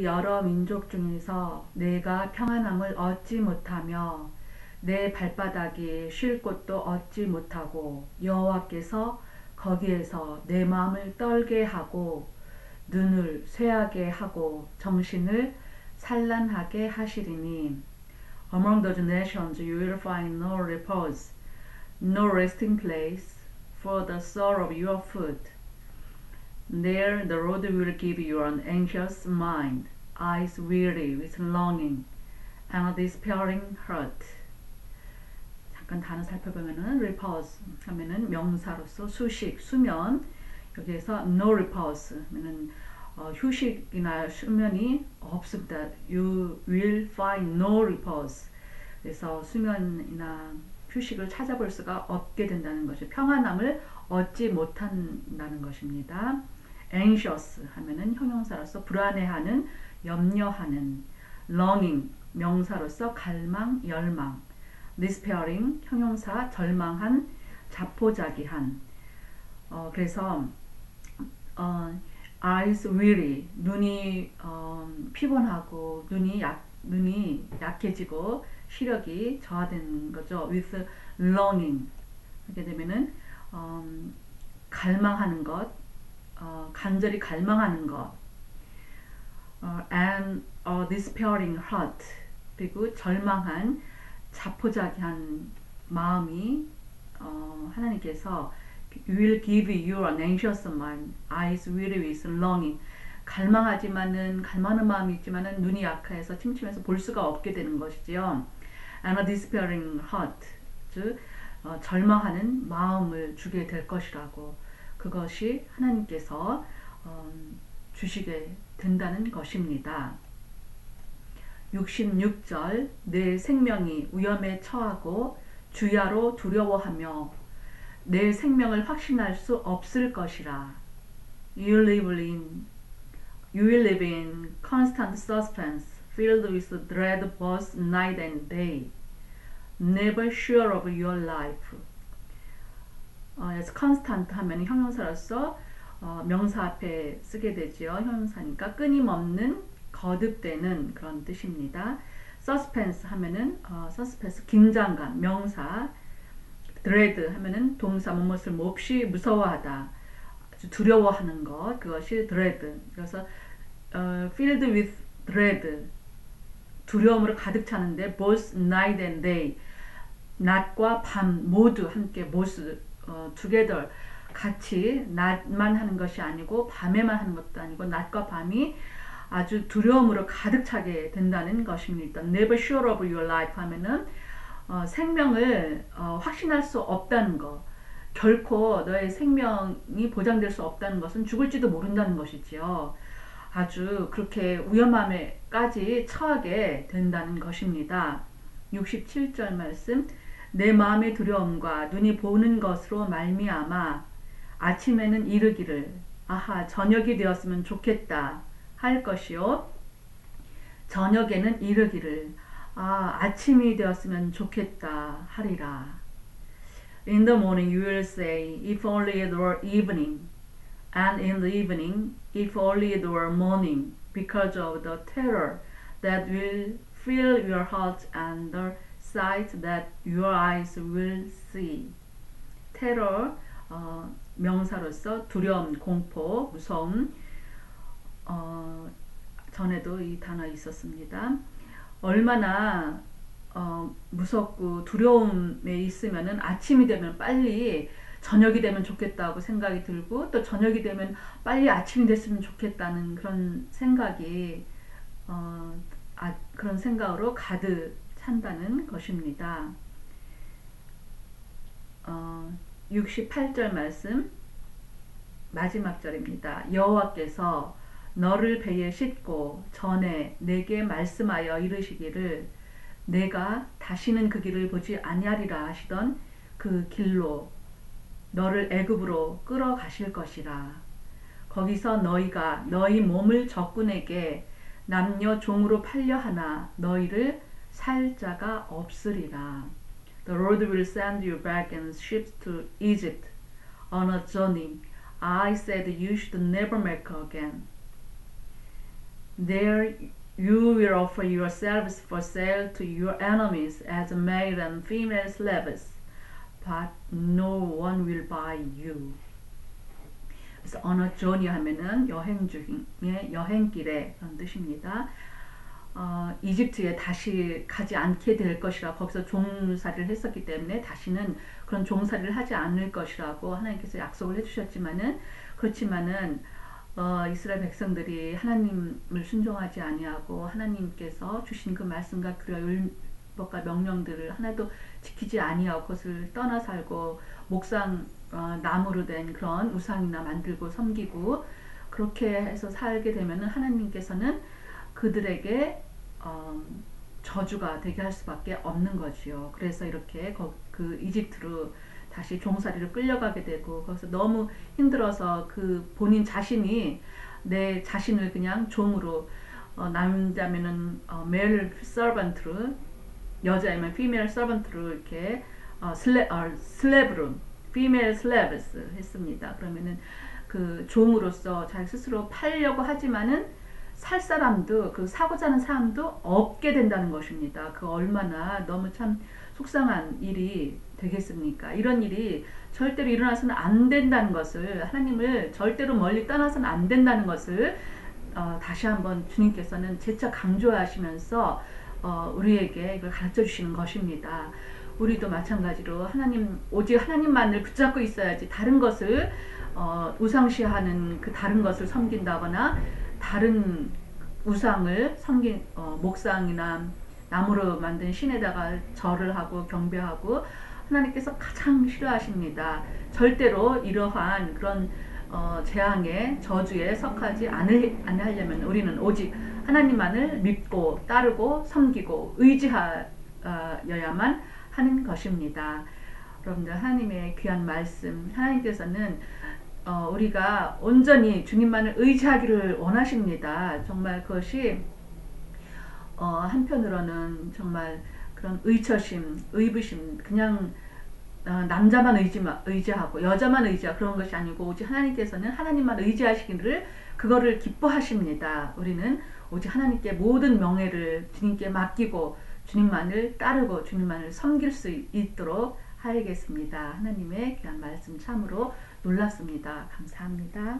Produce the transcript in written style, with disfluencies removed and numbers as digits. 그 여러 민족 중에서 내가 평안함을 얻지 못하며 내 발바닥이 쉴 곳도 얻지 못하고 여호와께서 거기에서 내 마음을 떨게 하고 눈을 쇠하게 하고 정신을 산란하게 하시리니 Among those nations you will find no repose, no resting place for the sole of your foot. There the Lord will give you an anxious mind, eyes weary with longing, and a despairing heart. 잠깐 단어 살펴보면은 repose 하면은 명사로서 수식, 수면. 여기에서 no repose 하면은 휴식이나 수면이 없습니다. You will find no repose. 그래서 수면이나 휴식을 찾아볼 수가 없게 된다는 것이 평안함을 얻지 못한다는 것입니다. anxious 하면은 형용사로서 불안해하는, 염려하는, longing 명사로서 갈망, 열망, despairing 형용사 절망한, 자포자기한. 그래서 eyes weary 눈이 피곤하고 눈이 약해지고 시력이 저하되는 거죠. with longing 하게 되면은 갈망하는 것, 간절히 갈망하는 것, and a despairing heart 그리고 절망한 자포자기한 마음이 하나님께서 will give you an anxious mind, eyes weary with longing. 갈망하지만은 갈망하는 마음이 있지만은 눈이 약해서 침침해서 볼 수가 없게 되는 것이지요. And a despairing heart, 즉 절망하는 마음을 주게 될 것이라고 그것이 하나님께서 주시게 된다는 것입니다. 66절 내 생명이 위험에 처하고 주야로 두려워하며 내 생명을 확신할 수 없을 것이라. You will live in constant suspense, filled with dread both night and day, never sure of your life. constant 하면 형용사로서 명사 앞에 쓰게 되지요. 형용사니까 끊임없는, 거듭되는 그런 뜻입니다. suspense 하면은 suspense 긴장감, 명사. dread 하면은 동사 무엇을 몹시 무서워하다, 아주 두려워하는 것, 그것이 dread. 그래서 filled with dread 두려움으로 가득 차는데 both night and day 낮과 밤 모두 함께 both together 같이 낮만 하는 것이 아니고 밤에만 하는 것도 아니고 낮과 밤이 아주 두려움으로 가득 차게 된다는 것입니다. never sure of your life 하면은 생명을 확신할 수 없다는 것, 결코 너의 생명이 보장될 수 없다는 것은 죽을지도 모른다는 것이지요. 아주 그렇게 위험함에까지 처하게 된다는 것입니다. 67절 말씀 내 마음의 두려움과 눈이 보는 것으로 말미암아 아침에는 이르기를 아하 저녁이 되었으면 좋겠다 할 것이요 저녁에는 이르기를 아침이 되었으면 좋겠다 하리라. In the morning you will say, if only it were evening, and in the evening, if only it were morning, because of the terror that will fill your heart and the sight that your eyes will see. Terror, 명사로서 두려움, 공포, 무서움. 전에도 이 단어 있었습니다. 얼마나 무섭고 두려움에 있으면은 아침이 되면 빨리 저녁이 되면 좋겠다고 생각이 들고 또 저녁이 되면 빨리 아침이 됐으면 좋겠다는 그런 생각이 그런 생각으로 가득 찬다는 것입니다. 68절 말씀 마지막 절입니다. 여호와께서 너를 배에 싣고 전에 내게 말씀하여 이르시기를 내가 다시는 그 길을 보지 아니하리라 하시던 그 길로 너를 애굽으로 끌어가실 것이라. 거기서 너희가 너희 몸을 적군에게 남녀 종으로 팔려 하나 너희를 살 자가 없으리라. The Lord will send you back in ships to Egypt on a journey I said you should never make again. There you will offer yourselves for sale to your enemies as male and female slaves, but no one will buy you. 그래서 on a journey 하면은 여행 중에, 여행길에 그런 뜻입니다. 이집트에 다시 가지 않게 될 것이라, 거기서 종살이를 했었기 때문에 다시는 그런 종살이를 하지 않을 것이라고 하나님께서 약속을 해주셨지만은, 그렇지만은 이스라엘 백성들이 하나님을 순종하지 아니하고 하나님께서 주신 그 말씀과 규례와 율법과 명령들을 하나도 지키지 아니하고 그것을 떠나 살고 목상 나무로 된 그런 우상이나 만들고 섬기고 그렇게 해서 살게 되면은 하나님께서는 그들에게 저주가 되게 할 수밖에 없는 거지요. 그래서 이렇게 그 이집트로 다시 종살이로 끌려가게 되고, 거기서 너무 힘들어서 그 본인 자신이 내 자신을 그냥 종으로, 남자면은 male servant로, 여자이면 female servant로 이렇게 slave로, female slaves 했습니다. 그러면은 그 종으로서 자기 스스로 팔려고 하지만은 살 사람도, 그 사고자 하는 사람도 없게 된다는 것입니다. 그 얼마나 너무 참 속상한 일이 되겠습니까? 이런 일이 절대로 일어나서는 안 된다는 것을, 하나님을 절대로 멀리 떠나서는 안 된다는 것을 다시 한번 주님께서는 재차 강조하시면서 우리에게 이걸 가르쳐 주시는 것입니다. 우리도 마찬가지로 하나님, 오직 하나님만을 붙잡고 있어야지 다른 것을 우상시하는, 그 다른 것을 섬긴다거나 다른 우상을 섬긴, 목상이나 나무로 만든 신에다가 절을 하고 경배하고, 하나님께서 가장 싫어하십니다. 절대로 이러한 그런 재앙에, 저주에 속하지 않으려면 우리는 오직 하나님만을 믿고 따르고 섬기고 의지하여야만 하는 것입니다. 여러분들, 하나님의 귀한 말씀, 하나님께서는 우리가 온전히 주님만을 의지하기를 원하십니다. 정말 그것이 한편으로는 정말 그런 의처심, 의부심, 그냥 남자만 의지하고 여자만 의지하고 그런 것이 아니고, 오직 하나님께서는 하나님만 의지하시기를 그거를 기뻐하십니다. 우리는 오직 하나님께 모든 명예를 주님께 맡기고 주님만을 따르고 주님만을 섬길 수 있도록 하겠습니다. 하나님의 귀한 말씀 참으로 놀랍습니다. 감사합니다.